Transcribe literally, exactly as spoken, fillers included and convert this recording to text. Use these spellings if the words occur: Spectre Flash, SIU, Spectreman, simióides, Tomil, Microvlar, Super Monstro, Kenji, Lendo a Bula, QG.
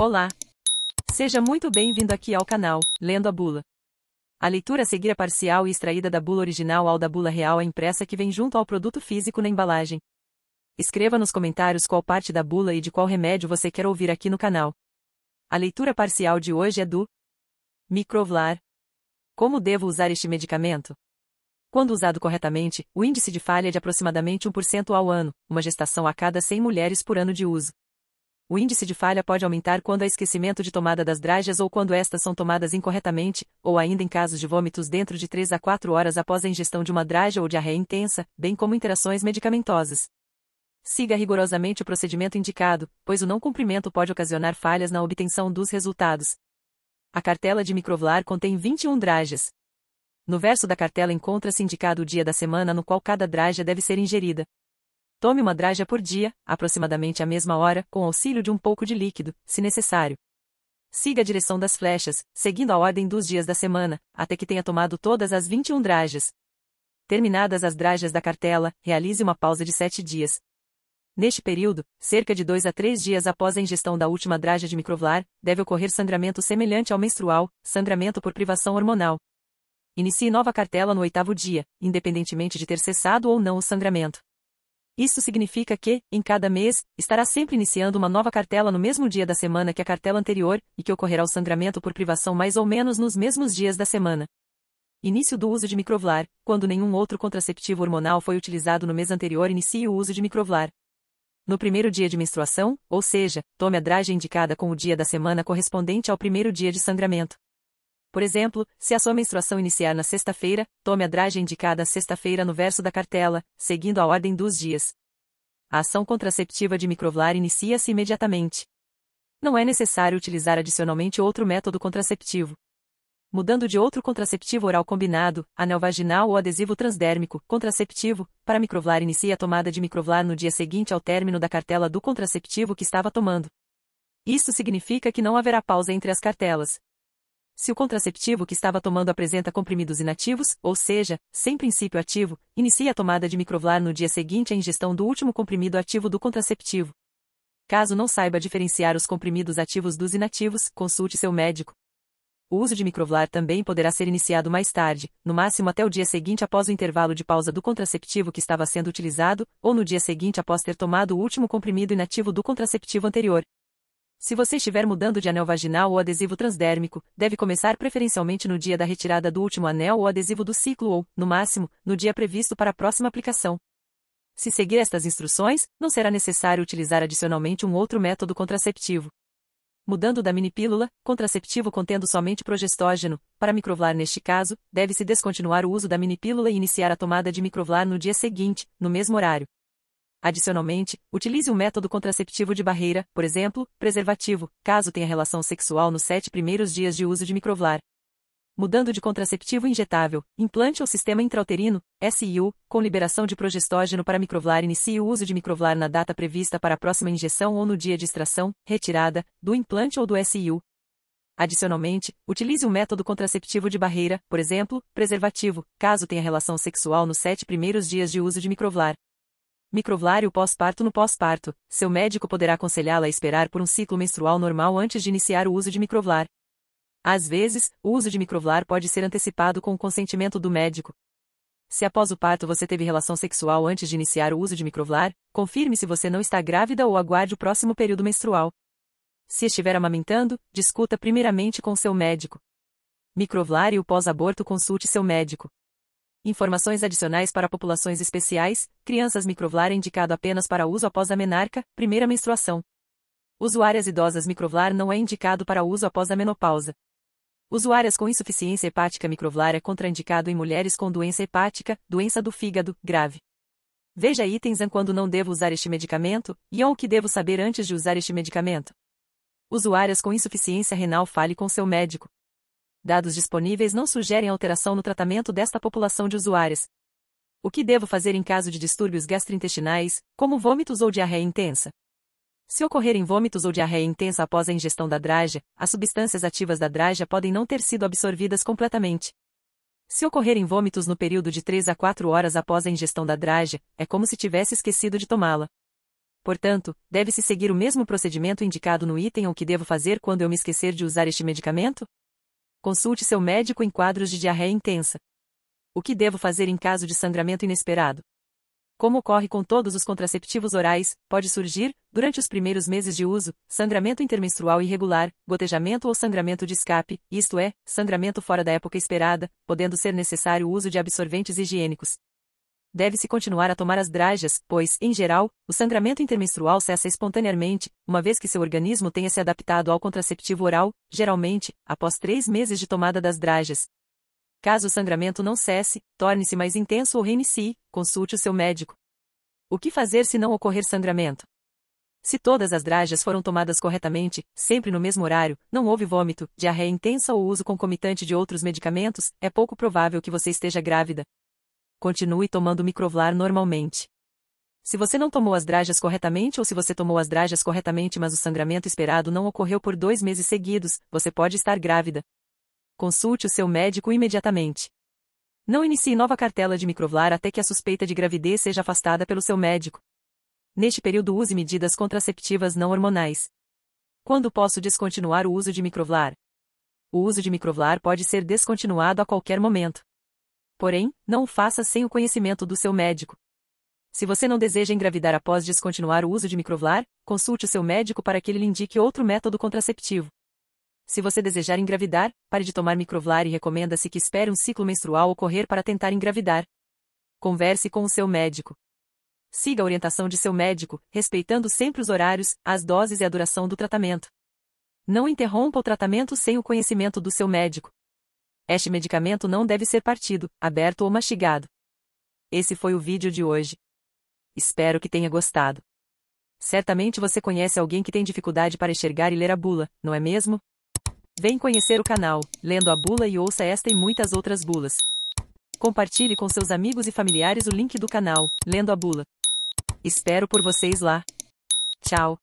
Olá! Seja muito bem-vindo aqui ao canal, Lendo a Bula. A leitura a seguir é parcial e extraída da bula original ao da bula real à impressa que vem junto ao produto físico na embalagem. Escreva nos comentários qual parte da bula e de qual remédio você quer ouvir aqui no canal. A leitura parcial de hoje é do Microvlar. Como devo usar este medicamento? Quando usado corretamente, o índice de falha é de aproximadamente um por cento ao ano, uma gestação a cada cem mulheres por ano de uso. O índice de falha pode aumentar quando há esquecimento de tomada das dragas ou quando estas são tomadas incorretamente, ou ainda em casos de vômitos dentro de três a quatro horas após a ingestão de uma draga ou diarreia intensa, bem como interações medicamentosas. Siga rigorosamente o procedimento indicado, pois o não cumprimento pode ocasionar falhas na obtenção dos resultados. A cartela de Microvlar contém vinte e uma dragas. No verso da cartela encontra-se indicado o dia da semana no qual cada draga deve ser ingerida. Tome uma draga por dia, aproximadamente à mesma hora, com auxílio de um pouco de líquido, se necessário. Siga a direção das flechas, seguindo a ordem dos dias da semana, até que tenha tomado todas as vinte e uma dragas. Terminadas as dragas da cartela, realize uma pausa de sete dias. Neste período, cerca de dois a três dias após a ingestão da última draga de Microvlar, deve ocorrer sangramento semelhante ao menstrual, sangramento por privação hormonal. Inicie nova cartela no oitavo dia, independentemente de ter cessado ou não o sangramento. Isso significa que, em cada mês, estará sempre iniciando uma nova cartela no mesmo dia da semana que a cartela anterior, e que ocorrerá o sangramento por privação mais ou menos nos mesmos dias da semana. Início do uso de Microvlar. Quando nenhum outro contraceptivo hormonal foi utilizado no mês anterior, inicie o uso de Microvlar. No primeiro dia de menstruação, ou seja, tome a draga indicada com o dia da semana correspondente ao primeiro dia de sangramento. Por exemplo, se a sua menstruação iniciar na sexta-feira, tome a draga indicada sexta-feira no verso da cartela, seguindo a ordem dos dias. A ação contraceptiva de Microvlar inicia-se imediatamente. Não é necessário utilizar adicionalmente outro método contraceptivo. Mudando de outro contraceptivo oral combinado, anel vaginal ou adesivo transdérmico, contraceptivo, para Microvlar, inicie a tomada de Microvlar no dia seguinte ao término da cartela do contraceptivo que estava tomando. Isso significa que não haverá pausa entre as cartelas. Se o contraceptivo que estava tomando apresenta comprimidos inativos, ou seja, sem princípio ativo, inicie a tomada de Microvlar no dia seguinte à ingestão do último comprimido ativo do contraceptivo. Caso não saiba diferenciar os comprimidos ativos dos inativos, consulte seu médico. O uso de Microvlar também poderá ser iniciado mais tarde, no máximo até o dia seguinte após o intervalo de pausa do contraceptivo que estava sendo utilizado, ou no dia seguinte após ter tomado o último comprimido inativo do contraceptivo anterior. Se você estiver mudando de anel vaginal ou adesivo transdérmico, deve começar preferencialmente no dia da retirada do último anel ou adesivo do ciclo ou, no máximo, no dia previsto para a próxima aplicação. Se seguir estas instruções, não será necessário utilizar adicionalmente um outro método contraceptivo. Mudando da minipílula, contraceptivo contendo somente progestógeno, para Microvlar neste caso, deve-se descontinuar o uso da minipílula e iniciar a tomada de Microvlar no dia seguinte, no mesmo horário. Adicionalmente, utilize um método contraceptivo de barreira, por exemplo, preservativo, caso tenha relação sexual nos sete primeiros dias de uso de Microvlar. Mudando de contraceptivo injetável, implante o sistema intrauterino, S I U, com liberação de progestógeno para Microvlar. Inicie o uso de Microvlar na data prevista para a próxima injeção ou no dia de extração, retirada, do implante ou do S I U. Adicionalmente, utilize um método contraceptivo de barreira, por exemplo, preservativo, caso tenha relação sexual nos sete primeiros dias de uso de Microvlar. Microvlar e o pós-parto. No pós-parto, seu médico poderá aconselhá-la a esperar por um ciclo menstrual normal antes de iniciar o uso de Microvlar. Às vezes, o uso de Microvlar pode ser antecipado com o consentimento do médico. Se após o parto você teve relação sexual antes de iniciar o uso de Microvlar, confirme se você não está grávida ou aguarde o próximo período menstrual. Se estiver amamentando, discuta primeiramente com seu médico. Microvlar e o pós-aborto. Consulte seu médico. Informações adicionais para populações especiais. Crianças. Microvlar é indicado apenas para uso após a menarca, primeira menstruação. Usuárias idosas. Microvlar não é indicado para uso após a menopausa. Usuárias com insuficiência hepática. Microvlar é contraindicado em mulheres com doença hepática, doença do fígado, grave. Veja itens em quando não devo usar este medicamento, e ou o que devo saber antes de usar este medicamento. Usuárias com insuficiência renal. Fale com seu médico. Dados disponíveis não sugerem alteração no tratamento desta população de usuárias. O que devo fazer em caso de distúrbios gastrointestinais, como vômitos ou diarreia intensa? Se ocorrerem vômitos ou diarreia intensa após a ingestão da draga, as substâncias ativas da draga podem não ter sido absorvidas completamente. Se ocorrerem vômitos no período de três a quatro horas após a ingestão da draga, é como se tivesse esquecido de tomá-la. Portanto, deve-se seguir o mesmo procedimento indicado no item ou que devo fazer quando eu me esquecer de usar este medicamento? Consulte seu médico em quadros de diarreia intensa. O que devo fazer em caso de sangramento inesperado? Como ocorre com todos os contraceptivos orais, pode surgir, durante os primeiros meses de uso, sangramento intermenstrual irregular, gotejamento ou sangramento de escape, isto é, sangramento fora da época esperada, podendo ser necessário o uso de absorventes higiênicos. Deve-se continuar a tomar as dragas, pois, em geral, o sangramento intermenstrual cessa espontaneamente, uma vez que seu organismo tenha se adaptado ao contraceptivo oral, geralmente, após três meses de tomada das dragas. Caso o sangramento não cesse, torne-se mais intenso ou reinicie, consulte o seu médico. O que fazer se não ocorrer sangramento? Se todas as dragas foram tomadas corretamente, sempre no mesmo horário, não houve vômito, diarreia intensa ou uso concomitante de outros medicamentos, é pouco provável que você esteja grávida. Continue tomando Microvlar normalmente. Se você não tomou as dragas corretamente ou se você tomou as dragas corretamente mas o sangramento esperado não ocorreu por dois meses seguidos, você pode estar grávida. Consulte o seu médico imediatamente. Não inicie nova cartela de Microvlar até que a suspeita de gravidez seja afastada pelo seu médico. Neste período use medidas contraceptivas não hormonais. Quando posso descontinuar o uso de Microvlar? O uso de Microvlar pode ser descontinuado a qualquer momento. Porém, não o faça sem o conhecimento do seu médico. Se você não deseja engravidar após descontinuar o uso de Microvlar, consulte o seu médico para que ele lhe indique outro método contraceptivo. Se você desejar engravidar, pare de tomar Microvlar e recomenda-se que espere um ciclo menstrual ocorrer para tentar engravidar. Converse com o seu médico. Siga a orientação de seu médico, respeitando sempre os horários, as doses e a duração do tratamento. Não interrompa o tratamento sem o conhecimento do seu médico. Este medicamento não deve ser partido, aberto ou mastigado. Esse foi o vídeo de hoje. Espero que tenha gostado. Certamente você conhece alguém que tem dificuldade para enxergar e ler a bula, não é mesmo? Vem conhecer o canal, lendo a bula e ouça esta e muitas outras bulas. Compartilhe com seus amigos e familiares o link do canal, lendo a bula. Espero por vocês lá. Tchau.